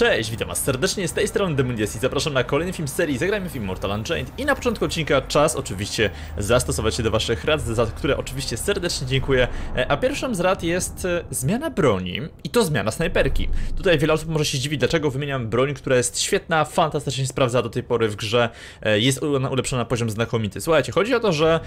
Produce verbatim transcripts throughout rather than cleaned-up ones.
Cześć, witam was serdecznie, z tej strony Demonidias i zapraszam na kolejny film z serii Zagrajmy w Immortal: Unchained. I na początku odcinka czas oczywiście zastosować się do waszych rad, za które oczywiście serdecznie dziękuję. A pierwszą z rad jest zmiana broni i to zmiana snajperki. Tutaj wiele osób może się dziwić, dlaczego wymieniam broń, która jest świetna, fantastycznie sprawdza do tej pory w grze, jest ona ulepszona na poziom znakomity. Słuchajcie, chodzi o to, że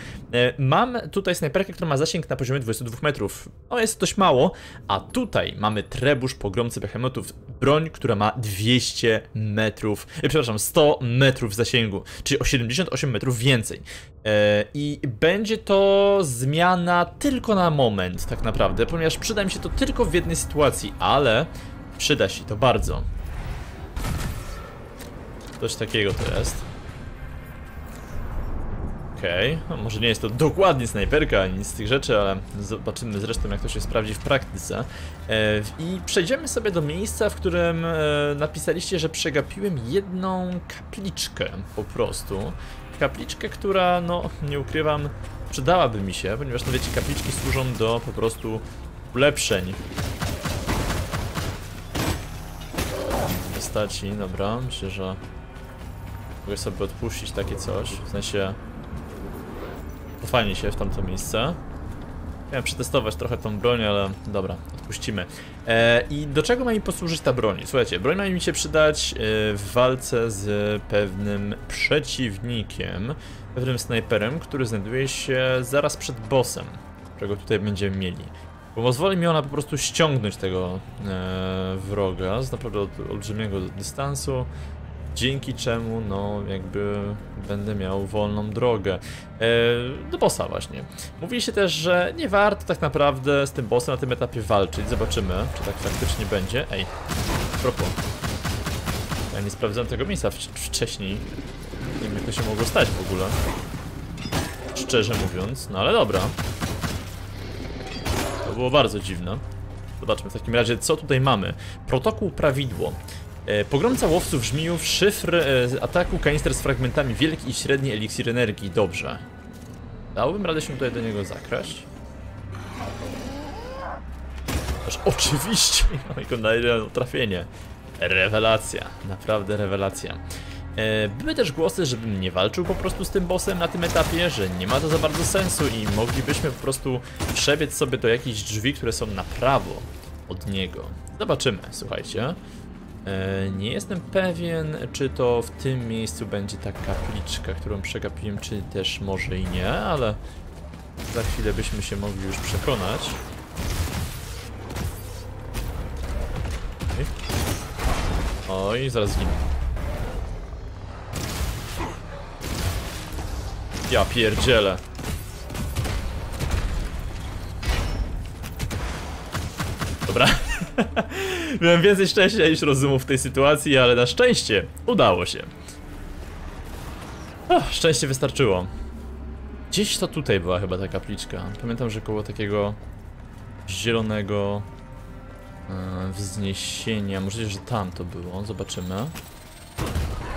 mam tutaj snajperkę, która ma zasięg na poziomie dwudziestu dwóch metrów. No jest to dość mało, a tutaj mamy trebusz pogromcy behemotów, broń, która ma ma dwieście metrów, przepraszam, sto metrów zasięgu, czyli o siedemdziesiąt osiem metrów więcej. Yy, I będzie to zmiana tylko na moment tak naprawdę, ponieważ przyda mi się to tylko w jednej sytuacji, ale przyda się to bardzo. Coś takiego to jest. Okej, okay. No, może nie jest to dokładnie snajperka, ani nic z tych rzeczy, ale zobaczymy zresztą, jak to się sprawdzi w praktyce. E, I przejdziemy sobie do miejsca, w którym e, napisaliście, że przegapiłem jedną kapliczkę po prostu. Kapliczkę, która, no nie ukrywam, przydałaby mi się, ponieważ, no wiecie, kapliczki służą do po prostu ulepszeń. Postaci, dobra, myślę, że mogę sobie odpuścić takie coś, w sensie... Fajnie się w tamto miejsce. Miałem przetestować trochę tą broń, ale dobra, odpuścimy. E, I do czego ma mi posłużyć ta broń? Słuchajcie, broń ma mi się przydać w walce z pewnym przeciwnikiem, pewnym snajperem, który znajduje się zaraz przed bossem, którego tutaj będziemy mieli. Bo pozwoli mi ona po prostu ściągnąć tego e, wroga z naprawdę od, olbrzymiego dystansu. Dzięki czemu, no, jakby będę miał wolną drogę eee, do bossa właśnie. Mówi się też, że nie warto tak naprawdę z tym bossem na tym etapie walczyć. Zobaczymy, czy tak faktycznie będzie. Ej, propos. Ja nie sprawdzałem tego miejsca wcześniej. Nie wiem, jak to się mogło stać w ogóle. Szczerze mówiąc, no ale dobra. To było bardzo dziwne. Zobaczmy w takim razie, co tutaj mamy. Protokół prawidłowy. Pogromca łowców żmijów, szyfr ataku, kanister z fragmentami, wielki i średni eliksir energii. Dobrze. Dałbym radę się tutaj do niego zakraść? Aż oczywiście! Jako na jedno trafienie. Rewelacja. Naprawdę rewelacja. Były też głosy, żebym nie walczył po prostu z tym bossem na tym etapie, że nie ma to za bardzo sensu i moglibyśmy po prostu przebiec sobie do jakichś drzwi, które są na prawo od niego. Zobaczymy, słuchajcie. Nie jestem pewien, czy to w tym miejscu będzie ta kapliczka, którą przegapiłem, czy też może i nie, ale za chwilę byśmy się mogli już przekonać. Oj, zaraz zginę. Ja pierdzielę. Dobra. Miałem więcej szczęścia niż rozumu w tej sytuacji, ale na szczęście udało się. O, szczęście wystarczyło. Gdzieś to tutaj była chyba ta kapliczka. Pamiętam, że koło takiego zielonego yy, wzniesienia. Możliwe, że tam to było. Zobaczymy.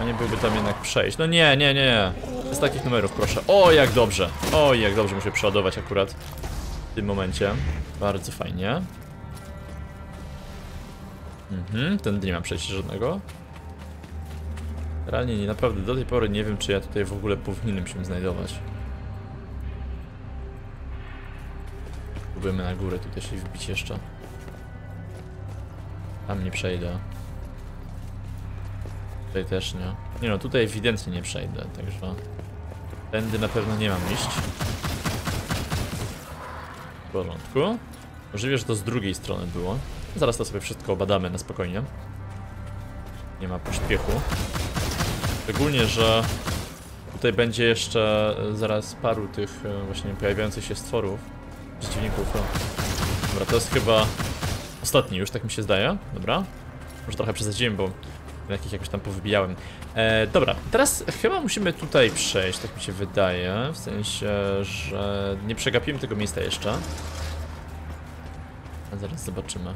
A nie byłby tam jednak przejść. No nie, nie, nie. Z takich numerów proszę. O, jak dobrze. O, jak dobrze muszę przeładować akurat w tym momencie. Bardzo fajnie. Mhm, tędy nie mam przejścia żadnego. Realnie nie, naprawdę do tej pory nie wiem, czy ja tutaj w ogóle powinienem się znajdować. Próbujemy na górę tutaj się wbić jeszcze. Tam nie przejdę. Tutaj też nie. Nie no, tutaj ewidentnie nie przejdę, także... Tędy na pewno nie mam iść. W porządku. Możliwe, że to z drugiej strony było. Zaraz to sobie wszystko obadamy na spokojnie. Nie ma pośpiechu. Szczególnie, że tutaj będzie jeszcze zaraz paru tych właśnie pojawiających się stworów, przeciwników. Dobra, to jest chyba ostatni już, tak mi się zdaje. Dobra. Może trochę przesadziłem, bo jakich jakoś tam powybijałem. E, dobra, teraz chyba musimy tutaj przejść, tak mi się wydaje. W sensie, że nie przegapiłem tego miejsca jeszcze. A zaraz zobaczymy.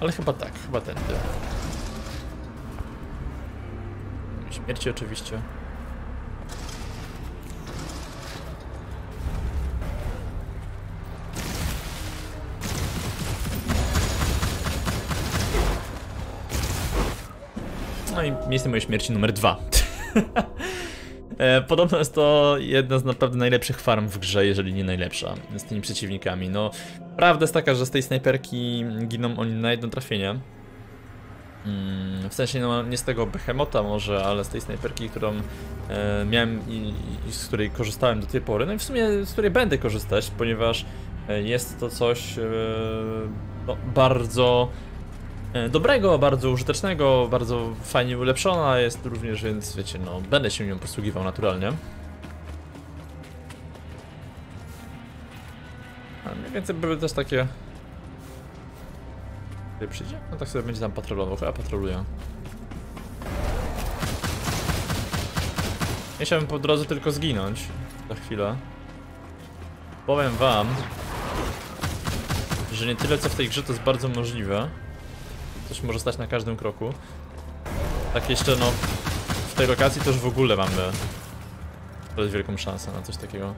Ale chyba tak, chyba tędy. Śmierci oczywiście. No i miejsce mojej śmierci numer dwa. Podobno jest to jedna z naprawdę najlepszych farm w grze, jeżeli nie najlepsza, z tymi przeciwnikami. No, prawda jest taka, że z tej snajperki giną oni na jedno trafienie. Hmm, w sensie, no, nie z tego behemota może, ale z tej snajperki, którą e, miałem i, i z której korzystałem do tej pory. No i w sumie z której będę korzystać, ponieważ e, jest to coś e, no, bardzo e, dobrego, bardzo użytecznego, bardzo fajnie ulepszona jest również, więc wiecie, no, będę się nią posługiwał naturalnie. A mniej więcej były też takie... Przyjdzie? No tak sobie będzie tam patrolował, ja patroluję. Nie chciałbym po drodze tylko zginąć. Za chwilę. Powiem wam, że nie tyle co w tej grze, to jest bardzo możliwe. Coś może stać na każdym kroku. Tak jeszcze no, w tej lokacji też w ogóle mamy wielką szansę na coś takiego.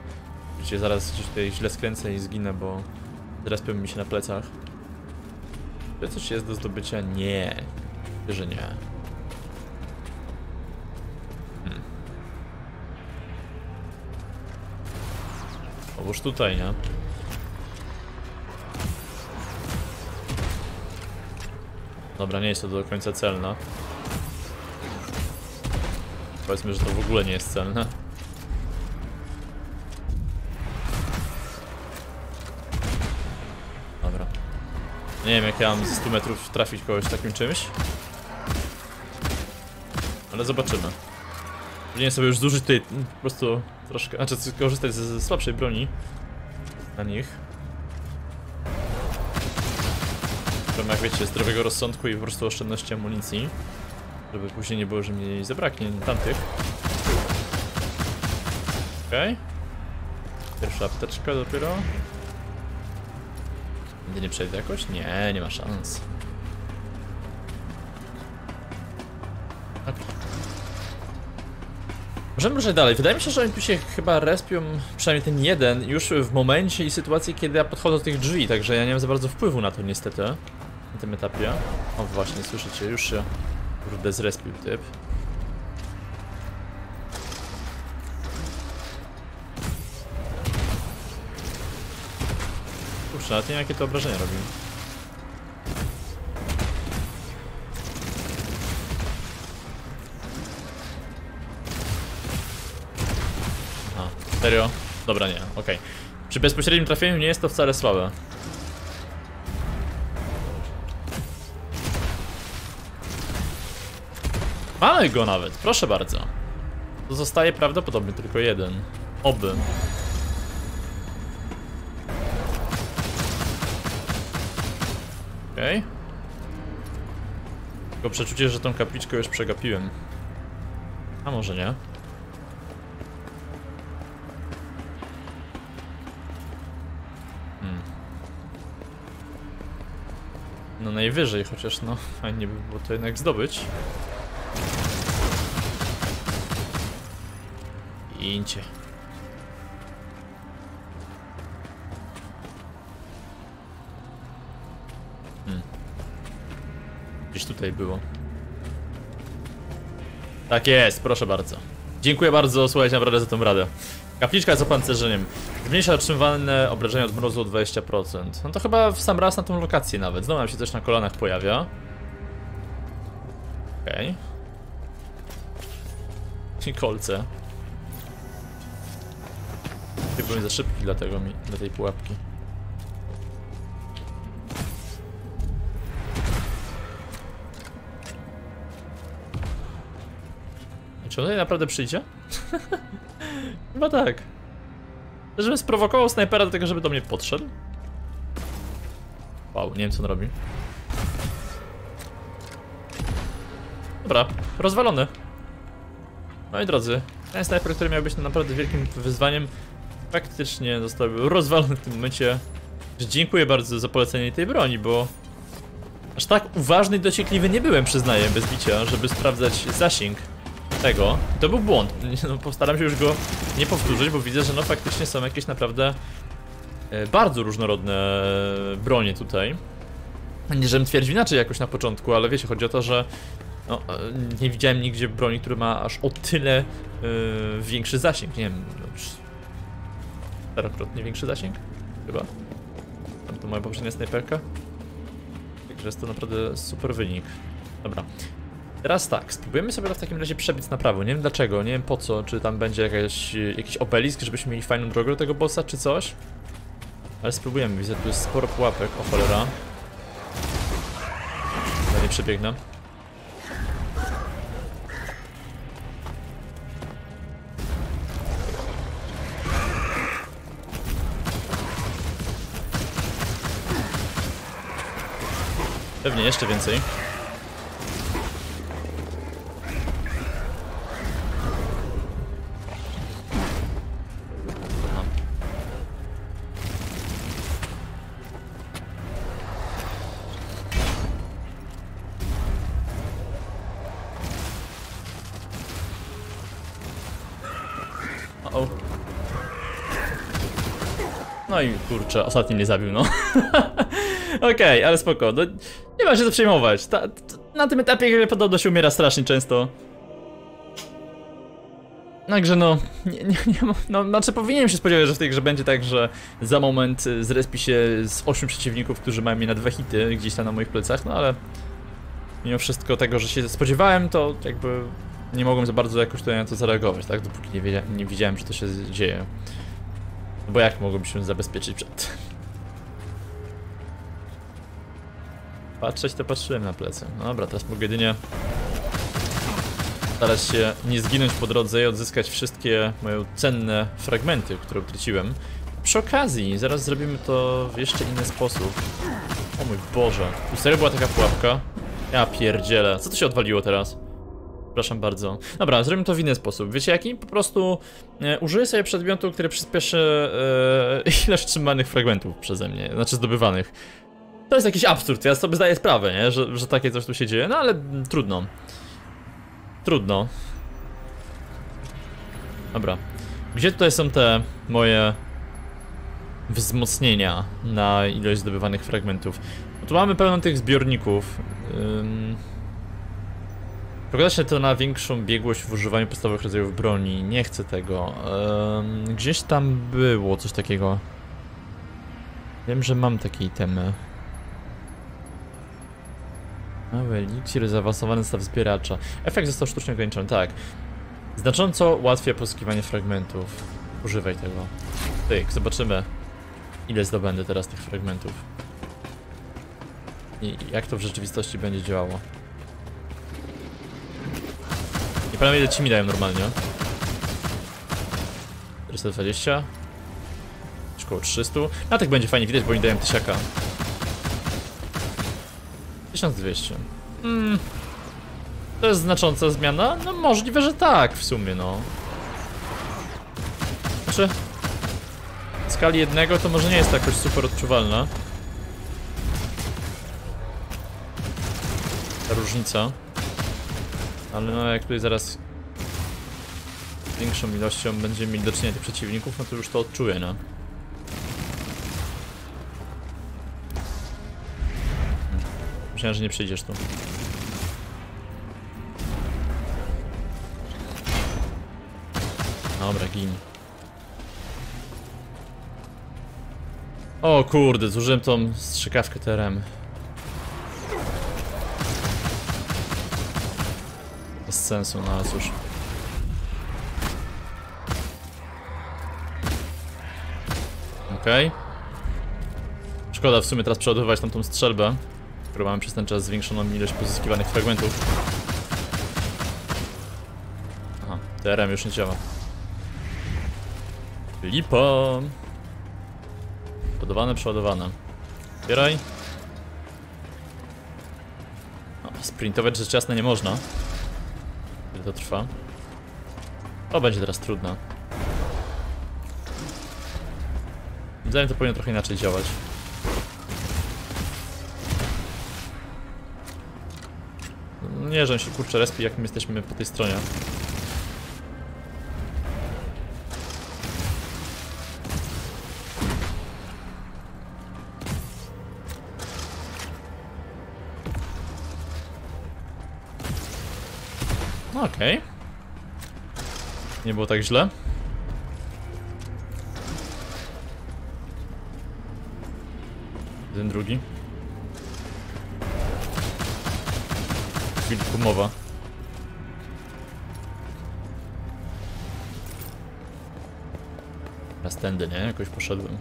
Widzicie, zaraz gdzieś tutaj źle skręcę i zginę, bo zrespią mi się na plecach. Czy coś jest do zdobycia? Nie, że nie. Hmm. Otóż tutaj, nie? Dobra, nie jest to do końca celne. Powiedzmy, że to w ogóle nie jest celne. Nie wiem, jak ja mam ze stu metrów trafić kogoś takim czymś. Ale zobaczymy. Powinienem sobie już zużyć tutaj po prostu troszkę, znaczy korzystać ze, ze słabszej broni na nich. Którą, jak wiecie, zdrowego rozsądku i po prostu oszczędności amunicji. Żeby później nie było, że mi zabraknie tamtych. Okej. Okay. Pierwsza apteczka dopiero. Nigdy nie przejdę jakoś? Nie, nie ma szans. Okay. Możemy ruszać dalej. Wydaje mi się, że oni tu się chyba respią, przynajmniej ten jeden, już w momencie i sytuacji, kiedy ja podchodzę do tych drzwi, także ja nie mam za bardzo wpływu na to niestety. Na tym etapie. O właśnie, słyszycie, już się kurde zrespił typ. Nawet nie wiem, jakie to obrażenia robi. A, serio? Dobra, nie, okej. Okay. Przy bezpośrednim trafieniu nie jest to wcale słabe. Mamy go nawet, proszę bardzo. To zostaje prawdopodobnie tylko jeden. Oby. Okej. Okay. Tylko przeczucie, że tą kapliczkę już przegapiłem. A może nie? Hmm. No najwyżej, chociaż no fajnie by było to jednak zdobyć. Idźcie. Gdzieś tutaj było. Tak jest, proszę bardzo. Dziękuję bardzo, słuchajcie, naprawdę za tą radę. Kapliczka z opancerzeniem. Zmniejsza otrzymywane obrażenia od mrozu o dwadzieścia procent. No to chyba w sam raz na tą lokację nawet. Znowu nam się coś na kolanach pojawia. Okej. Okay. I kolce. Ty byłem za szybki dla tego mi, dla tej pułapki. Czy on tutaj naprawdę przyjdzie? Chyba tak. Żebym sprowokował snajpera do tego, żeby do mnie podszedł. Wow, nie wiem co on robi. Dobra, rozwalony. No i drodzy, ten snajper, który miał być naprawdę wielkim wyzwaniem, faktycznie został rozwalony w tym momencie. Dziękuję bardzo za polecenie tej broni, bo aż tak uważny i dociekliwy nie byłem, przyznaję, bez bicia, żeby sprawdzać zasięg tego. To był błąd. No, postaram się już go nie powtórzyć, bo widzę, że no faktycznie są jakieś naprawdę bardzo różnorodne bronie tutaj. Nie, żebym twierdził inaczej jakoś na początku, ale wiecie, chodzi o to, że No, nie widziałem nigdzie broni, która ma aż o tyle yy, większy zasięg. Nie wiem, no, czterokrotnie większy zasięg? Chyba. Tam to moja poprzednia snajperka. Także jest to naprawdę super wynik. Dobra. Teraz tak, spróbujemy sobie w takim razie przebiec na prawo. Nie wiem dlaczego, nie wiem po co. Czy tam będzie jakaś, jakiś obelisk, żebyśmy mieli fajną drogę do tego bossa, czy coś. Ale spróbujemy. Widzę, tu jest sporo pułapek. O cholera. Dalej przebiegnę. Pewnie jeszcze więcej. No i kurczę, ostatni mnie zabił, no. Okej, okay, ale spoko, no, nie ma się co przejmować. Ta, ta, na tym etapie podobno się umiera strasznie często. Także no, nie, nie, nie ma, no, znaczy powinienem się spodziewać, że w tej grze będzie tak, że za moment zrespi się z ośmiu przeciwników, którzy mają mnie na dwa hity gdzieś tam na moich plecach, no ale mimo wszystko tego, że się spodziewałem, to jakby nie mogłem za bardzo jakoś tutaj na to zareagować, tak, dopóki nie, wiedzia, nie widziałem, że to się dzieje. Bo jak mogłoby się zabezpieczyć przed tym? Patrzeć to patrzyłem na plecy. No dobra, teraz mogę jedynie starać się nie zginąć po drodze i odzyskać wszystkie moje cenne fragmenty, które utraciłem. Przy okazji, zaraz zrobimy to w jeszcze inny sposób. O mój Boże, tu serio była taka pułapka? Ja pierdzielę, co to się odwaliło teraz? Przepraszam bardzo. Dobra, zrobimy to w inny sposób. Wiecie jaki? Po prostu e, użyję sobie przedmiotu, który przyspieszy e, ilość trzymanych fragmentów przeze mnie, znaczy zdobywanych. To jest jakiś absurd, ja sobie zdaję sprawę, nie? Że, że takie coś tu się dzieje, no ale trudno. Trudno. Dobra. Gdzie tutaj są te moje wzmocnienia na ilość zdobywanych fragmentów? Bo tu mamy pełno tych zbiorników. Ym... Przekłada się to na większą biegłość w używaniu podstawowych rodzajów broni. Nie chcę tego. Ehm, gdzieś tam było coś takiego. Wiem, że mam takie itemy. Mały eliksir, zaawansowany staw zbieracza. Efekt został sztucznie ograniczony, tak. Znacząco ułatwia pozyskiwanie fragmentów. Używaj tego. Tyk, zobaczymy, ile zdobędę teraz tych fragmentów. I jak to w rzeczywistości będzie działało. Nie pamiętam, ile ci mi dają normalnie. czterysta dwadzieścia. Coś koło trzysta. Na tych będzie fajnie widać, bo oni dają tysiaka. tysiąc dwieście. Hmm. To jest znacząca zmiana? No możliwe, że tak w sumie, no. Znaczy... W skali jednego to może nie jest jakoś super odczuwalna. Ta różnica. Ale no jak tutaj zaraz większą ilością będziemy mieli do czynienia tych przeciwników, no to już to odczuję, no. Myślałem, że nie przyjdziesz tu. Dobra, gin. O kurde, zużyłem tą strzykawkę T R M. Bez sensu, no ale cóż. Okej. Okay. Szkoda w sumie teraz przeładowywać tamtą strzelbę, którą mamy przez ten czas zwiększoną ilość pozyskiwanych fragmentów. Aha, T R M już nie działa. Lipa. Przeładowane, przeładowane. Zbieraj. No, sprintować rzecz jasna nie można. To trwa. To będzie teraz trudne. Zdaje to powinno trochę inaczej działać. Nie, że on się kurczę respi, jak my jesteśmy po tej stronie. No okej. Okay. Nie było tak źle. Ten drugi. Chwilę kumowa. Teraz tędy, nie? Jakoś poszedłem.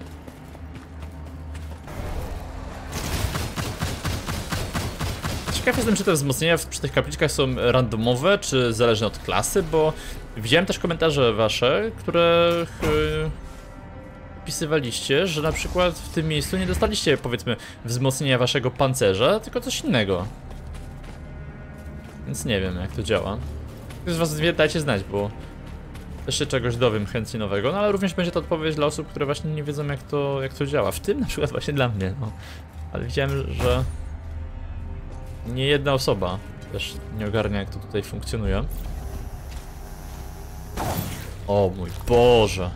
Ciekaw jestem, czy te wzmocnienia przy tych kapliczkach są randomowe, czy zależne od klasy, bo widziałem też komentarze wasze, które pisywaliście, że na przykład w tym miejscu nie dostaliście, powiedzmy, wzmocnienia waszego pancerza, tylko coś innego. Więc nie wiem, jak to działa. Ktoś z was wie, dajcie znać, bo też się czegoś dowiem chętnie nowego, no ale również będzie to odpowiedź dla osób, które właśnie nie wiedzą, jak to, jak to działa. W tym na przykład właśnie dla mnie, no. Ale widziałem, że nie jedna osoba też nie ogarnia, jak to tutaj funkcjonuje. O mój Boże.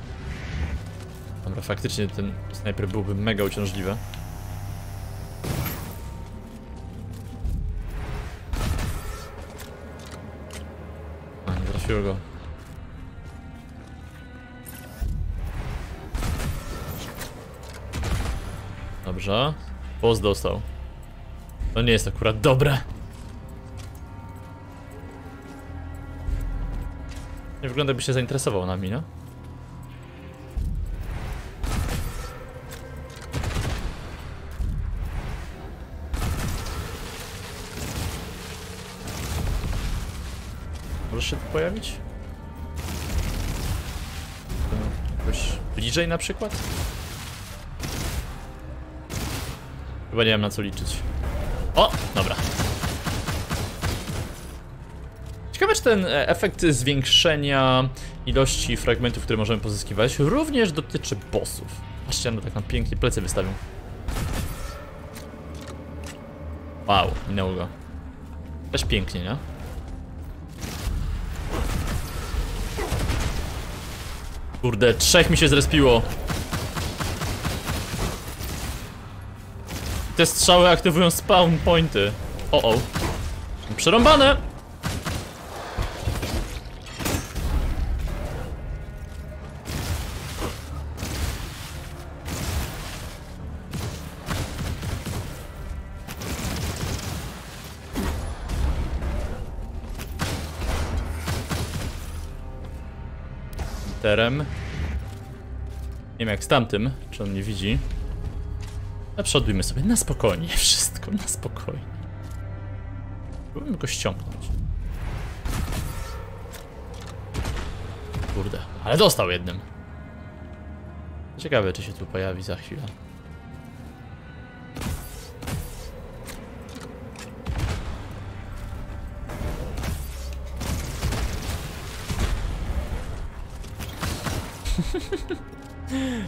Dobra, faktycznie ten snajper byłby mega uciążliwy. A, nie trafiło go. Dobrze. Boss dostał. To nie jest akurat dobre. Nie wygląda, by się zainteresował nami, no? Możesz się tu pojawić? Jakoś bliżej na przykład? Chyba nie wiem, na co liczyć. O, dobra. Ciekawe, czy ten efekt zwiększenia ilości fragmentów, które możemy pozyskiwać, również dotyczy bossów. Patrzcie, no tak nam pięknie plecy wystawią. Wow, minęło go. Też pięknie, nie? Kurde, trzech mi się zrespiło. Te strzały aktywują spawn pointy. O, o. Przerąbane! Terem. Nie wiem jak z tamtym, czy on nie widzi. Naprzodujmy sobie na spokojnie, wszystko na spokojnie. Próbujmy go ściągnąć. Kurde, ale dostał jednym. Ciekawe, czy się tu pojawi za chwilę.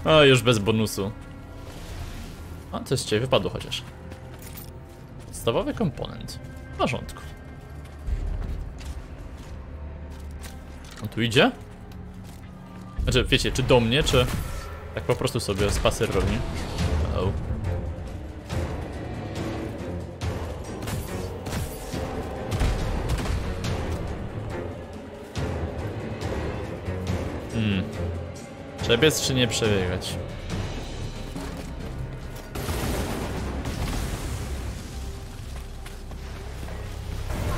O, już bez bonusu. A, coś z ciebie wypadło chociaż. Podstawowy komponent. W porządku. On tu idzie? Znaczy, wiecie, czy do mnie, czy tak po prostu sobie spacer robi. Oh. Hmm. Przebiec czy nie przebiegać?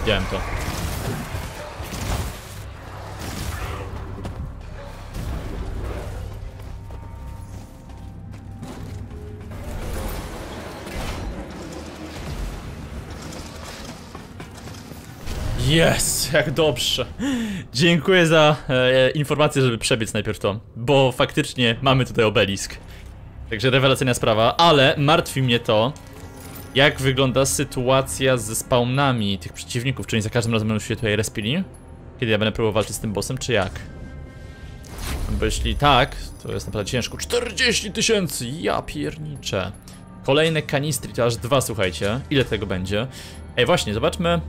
Widziałem to. Jest, jak dobrze. Dziękuję za e, informację, żeby przebiec najpierw to, bo faktycznie mamy tutaj obelisk. Także rewelacyjna sprawa, ale martwi mnie to, jak wygląda sytuacja ze spawnami tych przeciwników, czyli za każdym razem będą się tutaj respili? Kiedy ja będę próbował walczyć z tym bossem, czy jak? Bo jeśli tak, to jest naprawdę ciężko. czterdzieści tysięcy! Ja pierniczę. Kolejne kanistry, to aż dwa, słuchajcie. Ile tego będzie? Ej, właśnie, zobaczmy.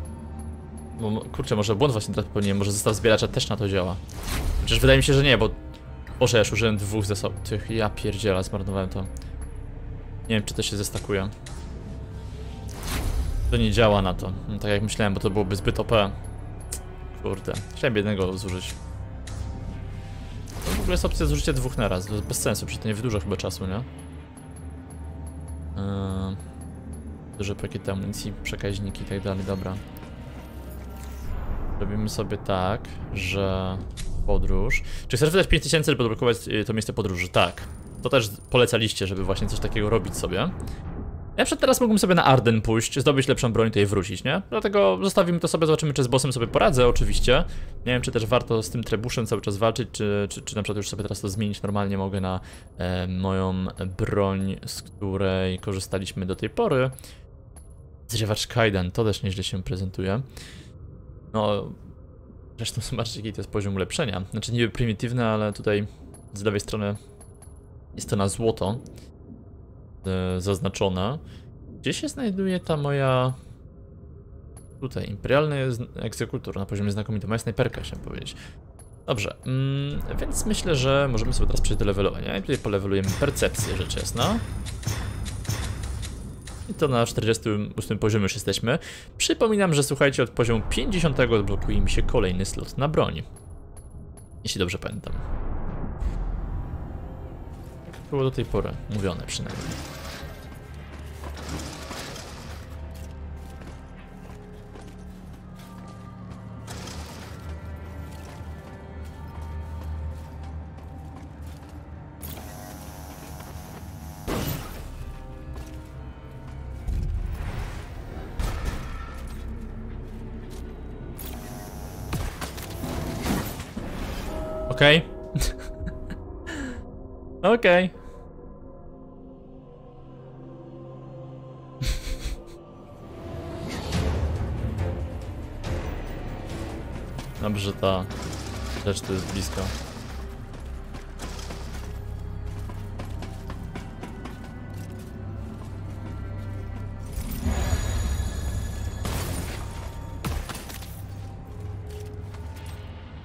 No, kurczę, może błąd właśnie teraz popełniłem, może zestaw zbieracza też na to działa. Przecież wydaje mi się, że nie, bo... Boże, ja już użyłem dwóch zestawów. Tych, ja pierdziela, zmarnowałem to. Nie wiem, czy to się zestakuje. To nie działa na to, no, tak jak myślałem, bo to byłoby zbyt O P. Kurde, chciałem jednego zużyć. To w ogóle jest opcja zużycia dwóch na raz, bez sensu, przecież to nie wydłuża chyba czasu, nie? Yy, duże pakiety amunicji, przekaźniki i tak dalej, dobra. Robimy sobie tak, że podróż... Czy chcesz wydać pięć tysięcy, żeby odblokować to miejsce podróży? Tak. To też polecaliście, żeby właśnie coś takiego robić sobie. Ja przed teraz mógłbym sobie na Arden pójść, zdobyć lepszą broń i tutaj wrócić, nie? Dlatego zostawimy to sobie, zobaczymy, czy z bossem sobie poradzę, oczywiście. Nie wiem, czy też warto z tym trebuszem cały czas walczyć, czy, czy, czy na przykład już sobie teraz to zmienić. Normalnie mogę na e, moją broń, z której korzystaliśmy do tej pory. Zrywacz kajdan, to też nieźle się prezentuje. No, zresztą zobaczcie, jaki to jest poziom ulepszenia. Znaczy niby prymitywne, ale tutaj z lewej strony jest to na złoto yy, zaznaczone. Gdzie się znajduje ta moja... Tutaj, Imperialny Egzekutor na poziomie znakomitym. Moja snajperka, chciałem powiedzieć. Dobrze, mm, więc myślę, że możemy sobie teraz przejść do levelowania. I tutaj polewelujemy percepcję, rzecz jasna. I to na czterdziestym ósmym poziomie już jesteśmy. Przypominam, że słuchajcie, od poziomu pięćdziesiątego odblokuje mi się kolejny slot na broń. Jeśli dobrze pamiętam. Tak było do tej pory mówione przynajmniej. Okej. Okay. Okej. Okay. Dobrze, ta rzecz to jest blisko.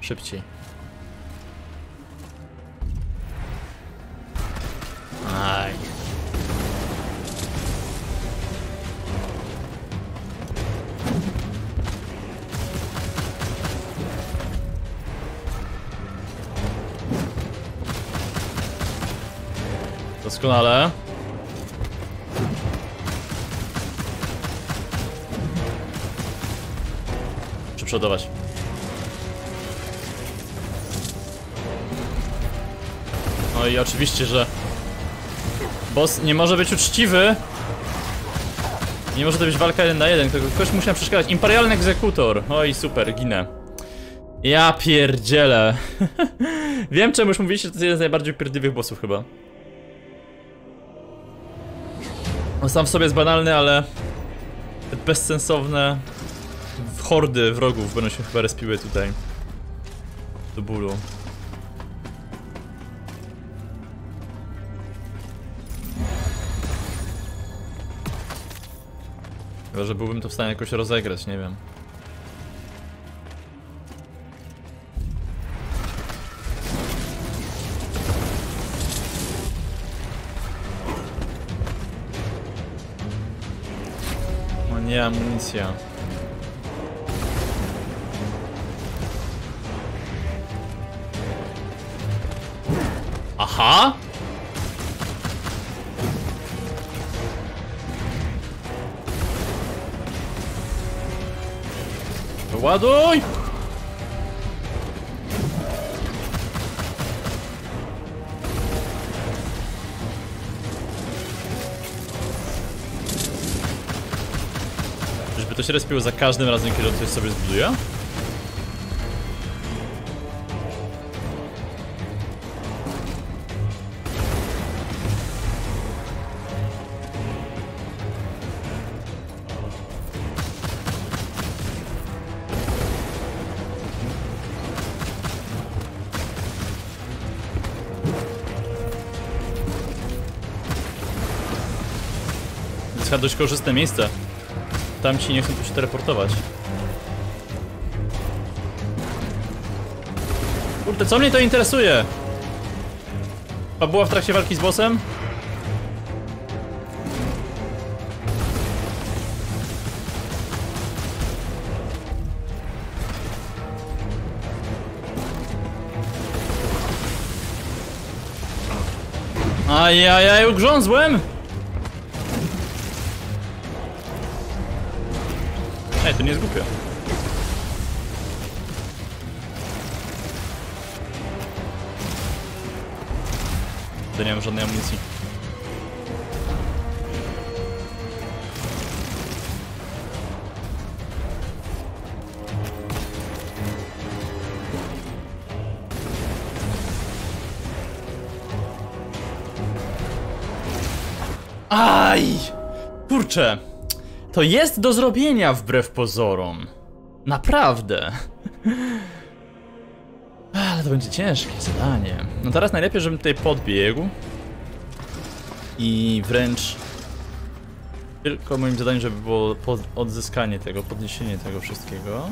Szybciej. Doskonale. Muszę przodować. No i oczywiście, że boss nie może być uczciwy. Nie może to być walka jeden na jeden, tylko ktoś musi nam przeszkadzać. Imperialny Egzekutor. Oj, super, ginę. Ja pierdzielę. Wiem, czemu już mówiliście, że to jest jeden z najbardziej upierdliwych bossów chyba. On sam w sobie jest banalny, ale te bezsensowne hordy wrogów będą się chyba respiły tutaj do bólu. Chyba, że byłbym to w stanie jakoś rozegrać, nie wiem. Nie, amunicja. Aha! Ładuj! To się respiło za każdym razem, kiedy ktoś sobie zbuduje? To jest dość korzystne miejsce. Tam ci nie chcą tu się teleportować. Kurde, co mnie to interesuje? Fabuła w trakcie walki z bossem? Ajajaj, ugrzązłem! Ej, to nie jest głupio. To nie mam żadnej amunicji. Aj! Kurczę! To jest do zrobienia wbrew pozorom. Naprawdę. Ale to będzie ciężkie zadanie. No teraz najlepiej, żebym tutaj podbiegł. I wręcz... Tylko moim zadaniem, żeby było odzyskanie tego, podniesienie tego wszystkiego.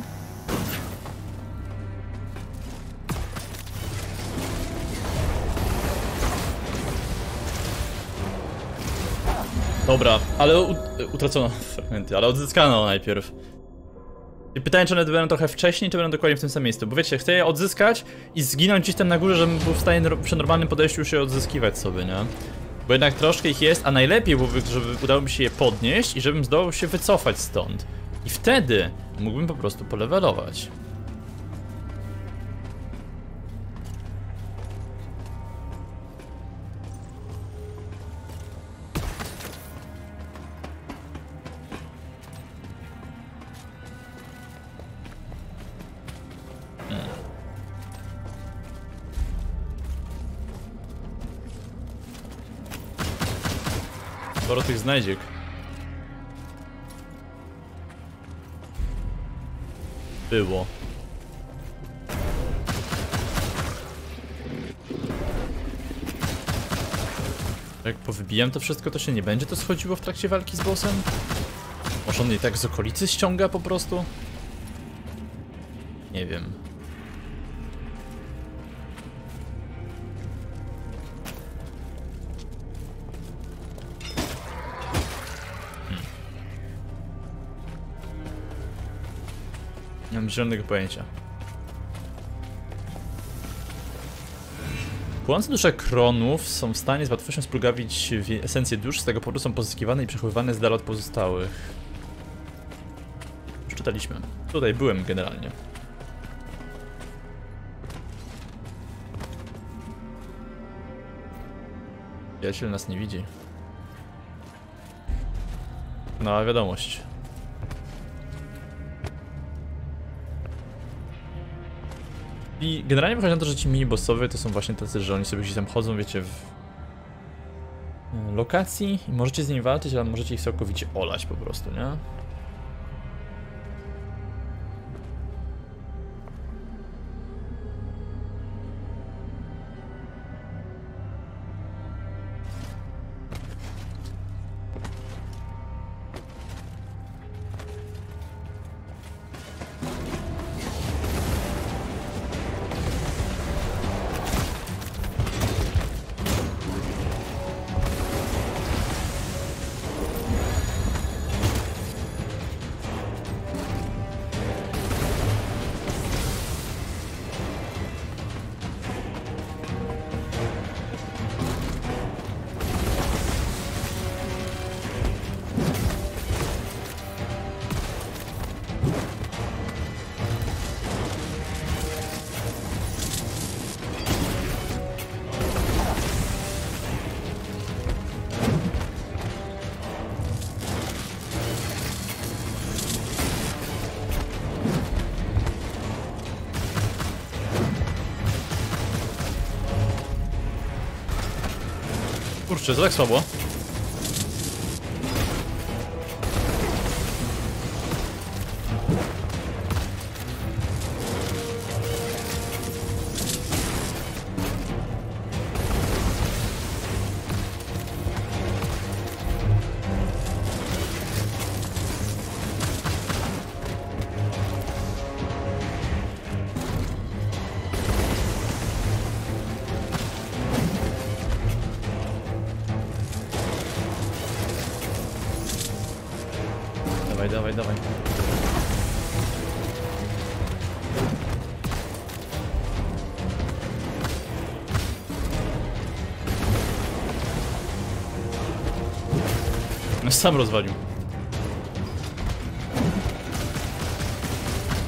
Dobra, ale ut utracono fragmenty, ale odzyskano najpierw. I pytanie, czy one będą trochę wcześniej, czy będą dokładnie w tym samym miejscu. Bo wiecie, chcę je odzyskać i zginąć gdzieś tam na górze, żebym był w stanie przy normalnym podejściu już je odzyskiwać sobie, nie? Bo jednak troszkę ich jest, a najlepiej byłoby, żeby udało mi się je podnieść i żebym zdołał się wycofać stąd. I wtedy mógłbym po prostu polewelować. Sporo tych znajdziek. Było. Jak powybijam to wszystko, to się nie będzie to schodziło w trakcie walki z bossem? Może on jej tak z okolicy ściąga po prostu? Nie wiem. Nie mam zielonego pojęcia. Płonące dusze kronów są w stanie z łatwością splugawić esencję dusz, z tego powodu są pozyskiwane i przechowywane z dala od pozostałych. Już czytaliśmy. Tutaj byłem generalnie. Przyjaciel nas nie widzi. No a wiadomość. I generalnie wychodzi na to, że ci mini-bossowie to są właśnie tacy, że oni sobie gdzieś tam chodzą, wiecie, w lokacji i możecie z nimi walczyć, ale możecie ich całkowicie olać po prostu, nie? Kurczę, to tak słabo. Dawaj, dawaj. sam rozwalił.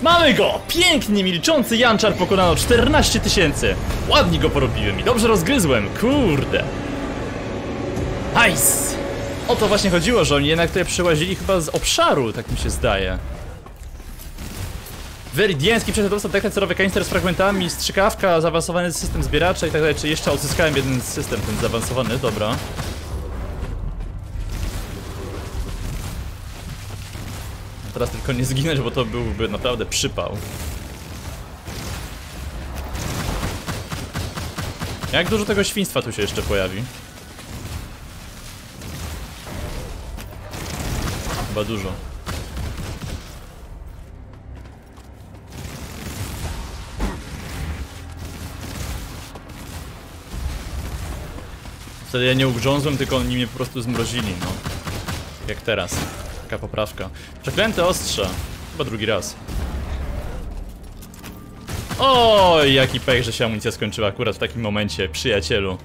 Mamy go! Pięknie milczący Janczar pokonano czternaście tysięcy. Ładnie go porobiłem i dobrze rozgryzłem. Kurde. Hajs! O to właśnie chodziło, że oni jednak tutaj przełazili chyba z obszaru, tak mi się zdaje. Weridiański przeszedł dekret cerowy kanister z fragmentami, strzykawka, zaawansowany system zbieracza i tak dalej. Czy jeszcze odzyskałem jeden system, ten zaawansowany, dobra. Teraz tylko nie zginąć, bo to byłby naprawdę przypał. Jak dużo tego świństwa tu się jeszcze pojawi? Chyba dużo. Wtedy ja nie ugrzązłem, tylko oni mnie po prostu zmrozili, no. Jak teraz. Taka poprawka. Przeklęte ostrza. Chyba drugi raz. Oj, jaki pech, że się amunicja skończyła akurat w takim momencie, przyjacielu.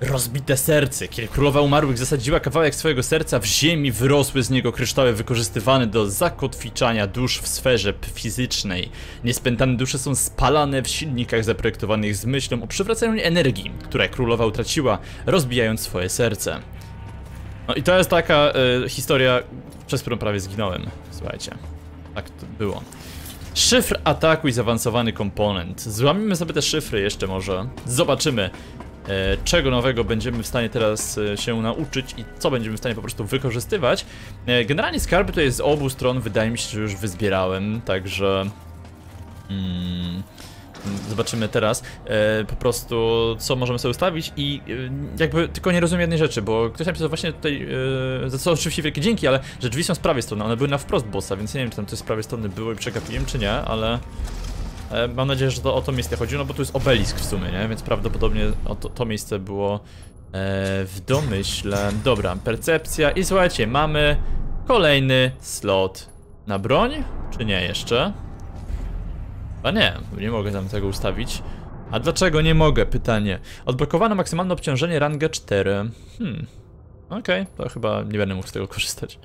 Rozbite serce. Kiedy królowa umarłych zasadziła kawałek swojego serca w ziemi, wyrosły z niego kryształy wykorzystywane do zakotwiczania dusz w sferze fizycznej. Niespętane dusze są spalane w silnikach zaprojektowanych z myślą o przywracaniu energii, które królowa utraciła, rozbijając swoje serce. No i to jest taka y, historia, przez którą prawie zginąłem. Słuchajcie, tak to było. Szyfr ataku i zaawansowany komponent. Złamimy sobie te szyfry jeszcze może. Zobaczymy, y, czego nowego będziemy w stanie teraz y, się nauczyć i co będziemy w stanie po prostu wykorzystywać. Y, generalnie skarby tutaj z obu stron wydaje mi się, że już wyzbierałem, także... Mm, zobaczymy teraz e, po prostu, co możemy sobie ustawić i e, jakby tylko nie rozumiem jednej rzeczy, bo ktoś napisał właśnie tutaj, e, za co oczywiście wielkie dzięki, ale że drzwi są z prawej strony, one były na wprost bossa, więc nie wiem, czy tam coś z prawej strony było i przegapiłem, czy nie, ale e, mam nadzieję, że to o to miejsce chodziło, no bo tu jest obelisk w sumie, nie? Więc prawdopodobnie o to, to miejsce było e, w domyśle. Dobra, percepcja i słuchajcie, mamy kolejny slot na broń, czy nie jeszcze? A nie, nie mogę tam tego ustawić. A dlaczego nie mogę? Pytanie. Odblokowano maksymalne obciążenie rangę cztery. Hmm. Okej, okay, to chyba nie będę mógł z tego korzystać.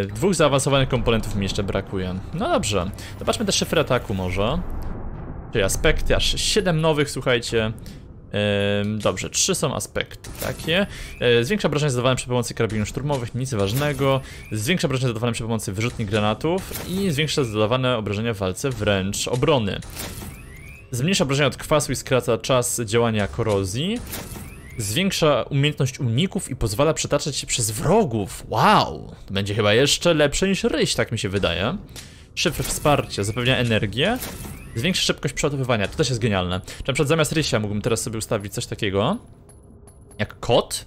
Yy, dwóch zaawansowanych komponentów mi jeszcze brakuje. No dobrze. Zobaczmy te szyfry ataku może. Czyli aspekty, aż siedem nowych, słuchajcie. Yy, dobrze, trzy są aspekty takie. Yy, zwiększa obrażenia zadawane przy pomocy karabinów szturmowych, nic ważnego. Zwiększa obrażenia zadawane przy pomocy wyrzutni granatów i zwiększa zadawane obrażenia w walce wręcz obrony. Zmniejsza obrażenia od kwasu i skraca czas działania korozji. Zwiększa umiejętność uników i pozwala przetaczać się przez wrogów. Wow! To będzie chyba jeszcze lepsze niż ryś, tak mi się wydaje. Szyfr wsparcia zapewnia energię. Zwiększa szybkość przeładowywania, to też jest genialne. Czy na przykład zamiast rysia mógłbym teraz sobie ustawić coś takiego? Jak kot?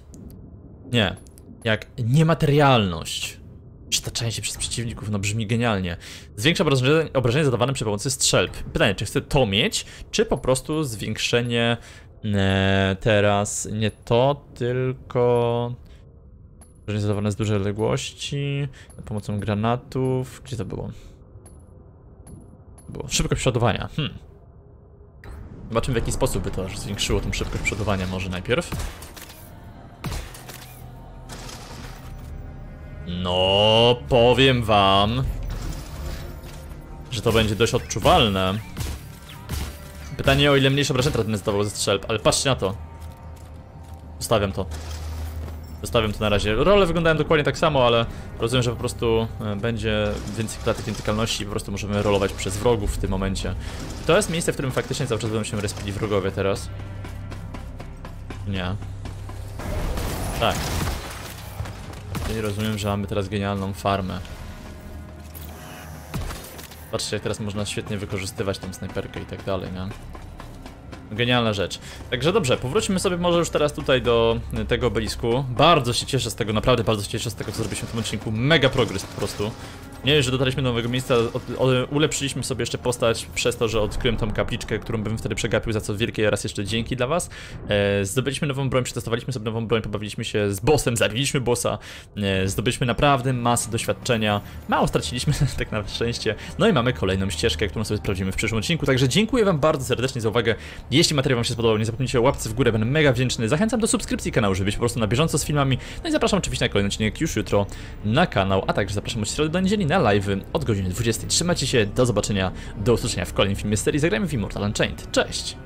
Nie. Jak niematerialność. Przetaczanie się przez przeciwników, no brzmi genialnie. Zwiększa obrażenie, obrażenie zadawane przy pomocy strzelb. Pytanie, czy chcę to mieć, czy po prostu zwiększenie... Nie, teraz nie to, tylko... Obrażenie zadawane z dużej odległości, za pomocą granatów... Gdzie to było? Było. Szybkość przodowania. Hmm. Zobaczymy, w jaki sposób by to zwiększyło tą szybkość przodowania może najpierw. No, powiem wam, że to będzie dość odczuwalne. Pytanie, o ile mniejsze obrażenia będę zdawał ze strzelb, ale patrzcie na to. Zostawiam to. Zostawiam to na razie. Role wyglądają dokładnie tak samo, ale rozumiem, że po prostu będzie więcej klatek nietykalności i po prostu możemy rolować przez wrogów w tym momencie. To jest miejsce, w którym faktycznie cały czas będą się respili wrogowie teraz. Nie. Tak. Czyli rozumiem, że mamy teraz genialną farmę. Patrzcie, jak teraz można świetnie wykorzystywać tą snajperkę i tak dalej, nie? Genialna rzecz. Także dobrze, powróćmy sobie może już teraz tutaj do tego obelisku. Bardzo się cieszę z tego, naprawdę bardzo się cieszę z tego, co zrobiliśmy w tym odcinku. Mega progres po prostu. Nie wiem, że dotarliśmy do nowego miejsca, od, od, ulepszyliśmy sobie jeszcze postać przez to, że odkryłem tą kapliczkę, którą bym wtedy przegapił, za co wielkie raz jeszcze dzięki dla was. E, zdobyliśmy nową broń, przetestowaliśmy sobie nową broń, pobawiliśmy się z bossem, zabiliśmy bossa, e, zdobyliśmy naprawdę masę doświadczenia, mało straciliśmy tak na szczęście. No i mamy kolejną ścieżkę, którą sobie sprawdzimy w przyszłym odcinku, także dziękuję wam bardzo serdecznie za uwagę. Jeśli materiał wam się spodobał, nie zapomnijcie o łapce w górę, będę mega wdzięczny. Zachęcam do subskrypcji kanału, żeby być po prostu na bieżąco z filmami. No i zapraszam oczywiście na kolejny odcinek już jutro na kanał, a także zapraszam od środy do niedzieli na live od godziny dwudziestej. Trzymajcie się, do zobaczenia, do usłyszenia w kolejnym filmie z serii Zagrajmy w Immortal Unchained. Cześć!